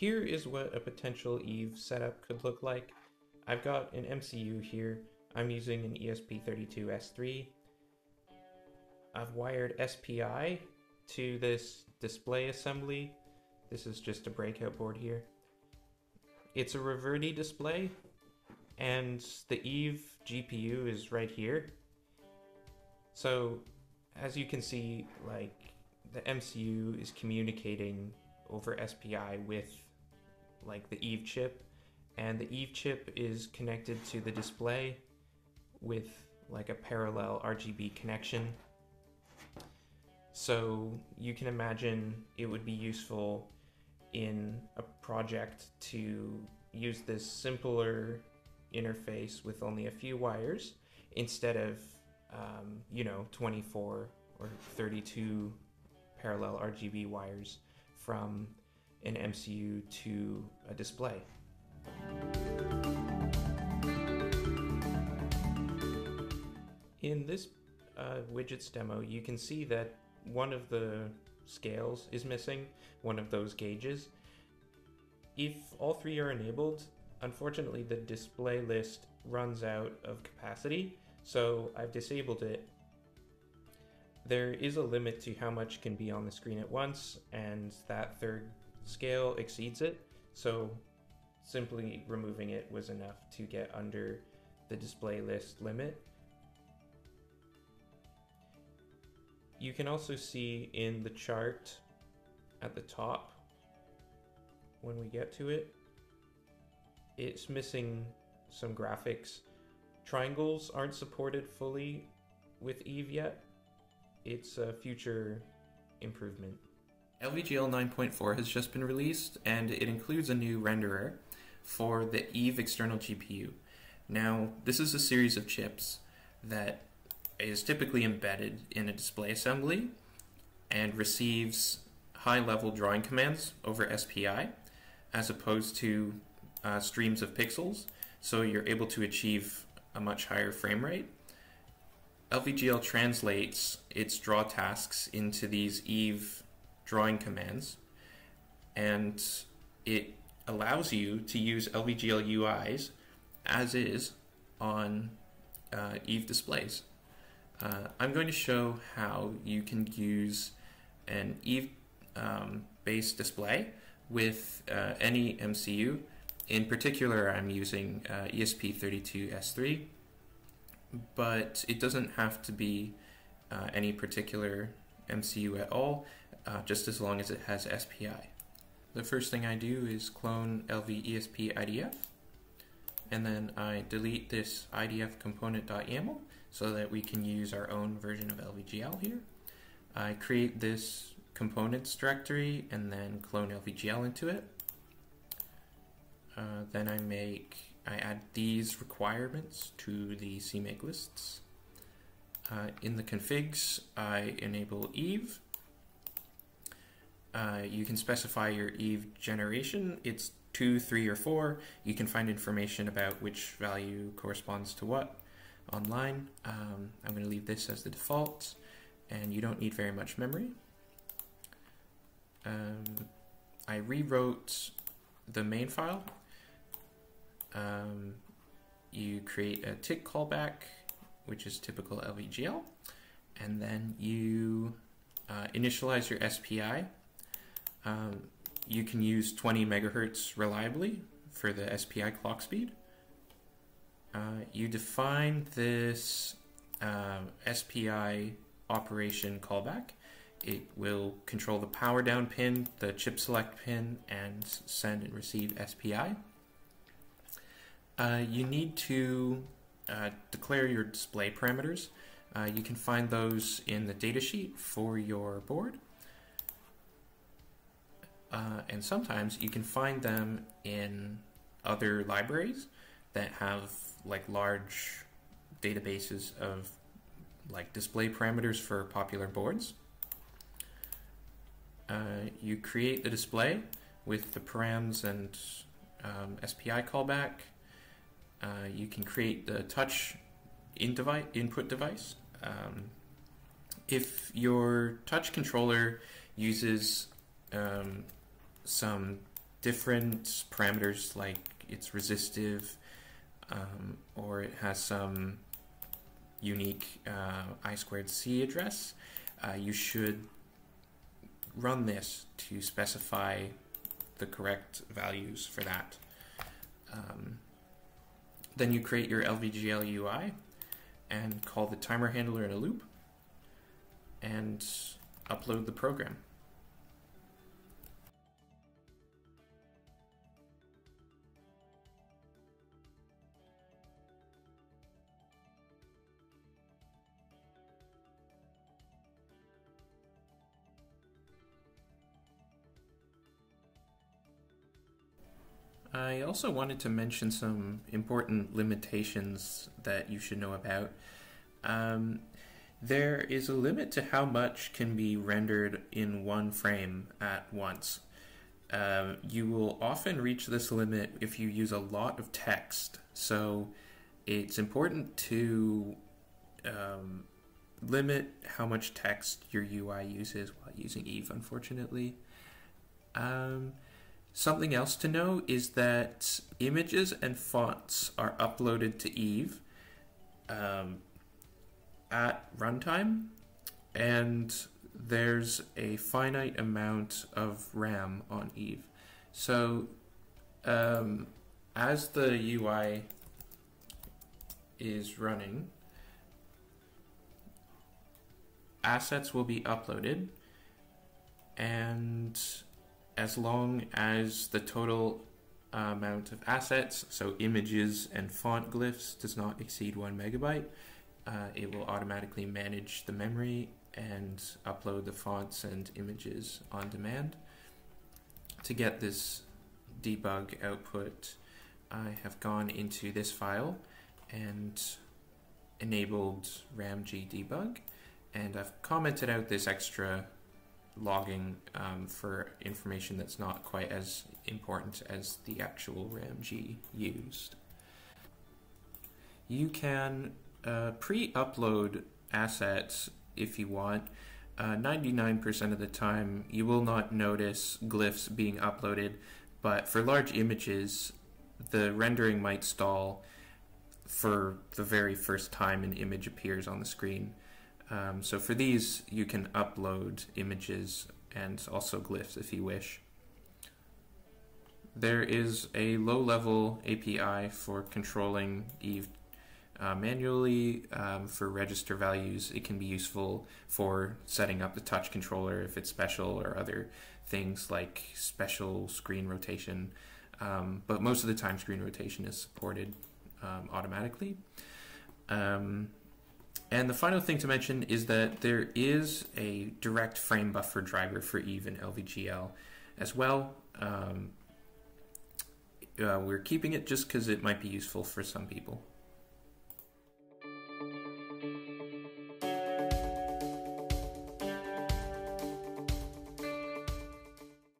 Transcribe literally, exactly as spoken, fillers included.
Here is what a potential EVE setup could look like. I've got an M C U here. I'm using an E S P thirty-two S three. I've wired S P I to this display assembly. This is just a breakout board here. It's a Reverie display, and the EVE G P U is right here. So as you can see, like, the M C U is communicating over S P I with, like, the EVE chip, and the EVE chip is connected to the display with, like, a parallel R G B connection. So you can imagine it would be useful in a project to use this simpler interface with only a few wires instead of, um, you know, twenty-four or thirty-two parallel R G B wires from an M C U to a display. In this uh, widgets demo, you can see that one of the scales is missing, one of those gauges. If all three are enabled, unfortunately the display list runs out of capacity, so I've disabled it. There is a limit to how much can be on the screen at once, and that third scale exceeds it, so simply removing it was enough to get under the display list limit. You can also see in the chart at the top, when we get to it, it's missing some graphics. Triangles aren't supported fully with EVE yet. It's a future improvement. L V G L nine point four has just been released, and it includes a new renderer for the EVE external G P U. Now, this is a series of chips that is typically embedded in a display assembly and receives high-level drawing commands over S P I as opposed to uh, streams of pixels, so you're able to achieve a much higher frame rate. L V G L translates its draw tasks into these EVE drawing commands, and it allows you to use L V G L U Is as is on uh, EVE displays. Uh, I'm going to show how you can use an EVE-based um, display with uh, any M C U. In particular, I'm using uh, E S P thirty-two S three, but it doesn't have to be uh, any particular M C U at all, uh, just as long as it has S P I. The first thing I do is clone L V E S P I D F, and then I delete this I D F component.yaml so that we can use our own version of L V G L here. I create this components directory and then clone L V G L into it. Uh, then I make, I add these requirements to the CMake lists. Uh, in the configs, I enable EVE. Uh, you can specify your EVE generation. It's two, three, or four. You can find information about which value corresponds to what online. Um, I'm going to leave this as the default, and you don't need very much memory. Um, I rewrote the main file. Um, you create a tick callback, which is typical L V G L, and then you uh, initialize your S P I. Um, you can use twenty megahertz reliably for the S P I clock speed. Uh, you define this uh, S P I operation callback. It will control the power down pin, the chip select pin, and send and receive S P I. Uh, you need to uh, declare your display parameters. Uh, you can find those in the datasheet for your board. Uh, and sometimes you can find them in other libraries that have, like, large databases of, like, display parameters for popular boards. Uh, you create the display with the params and um, S P I callback. Uh, you can create the touch in device, input device. Um, if your touch controller uses um, some different parameters, like it's resistive, um, or it has some unique uh, I squared C address, uh, you should run this to specify the correct values for that. Um, then you create your L V G L U I and call the timer handler in a loop and upload the program. I also wanted to mention some important limitations that you should know about. Um, there is a limit to how much can be rendered in one frame at once. Uh, you will often reach this limit if you use a lot of text, so it's important to um, limit how much text your U I uses while using EVE, unfortunately. Um, Something else to know is that images and fonts are uploaded to EVE um, at runtime, and there's a finite amount of RAM on EVE. So um, as the U I is running, assets will be uploaded, and as long as the total uh, amount of assets, so images and font glyphs, does not exceed one megabyte, uh, it will automatically manage the memory and upload the fonts and images on demand. To get this debug output, I have gone into this file and enabled R A M G debug, and I've commented out this extra logging um, for information that's not quite as important as the actual R A M G used. You can uh, pre-upload assets if you want. ninety-nine percent uh, of the time you will not notice glyphs being uploaded, but for large images the rendering might stall for the very first time an image appears on the screen. Um, so for these, you can upload images and also glyphs if you wish. There is a low-level A P I for controlling EVE uh, manually um, for register values. It can be useful for setting up the touch controller if it's special, or other things like special screen rotation. Um, but most of the time, screen rotation is supported um, automatically. Um, And the final thing to mention is that there is a direct frame buffer driver for EVE and L V G L as well. Um, uh, we're keeping it just because it might be useful for some people.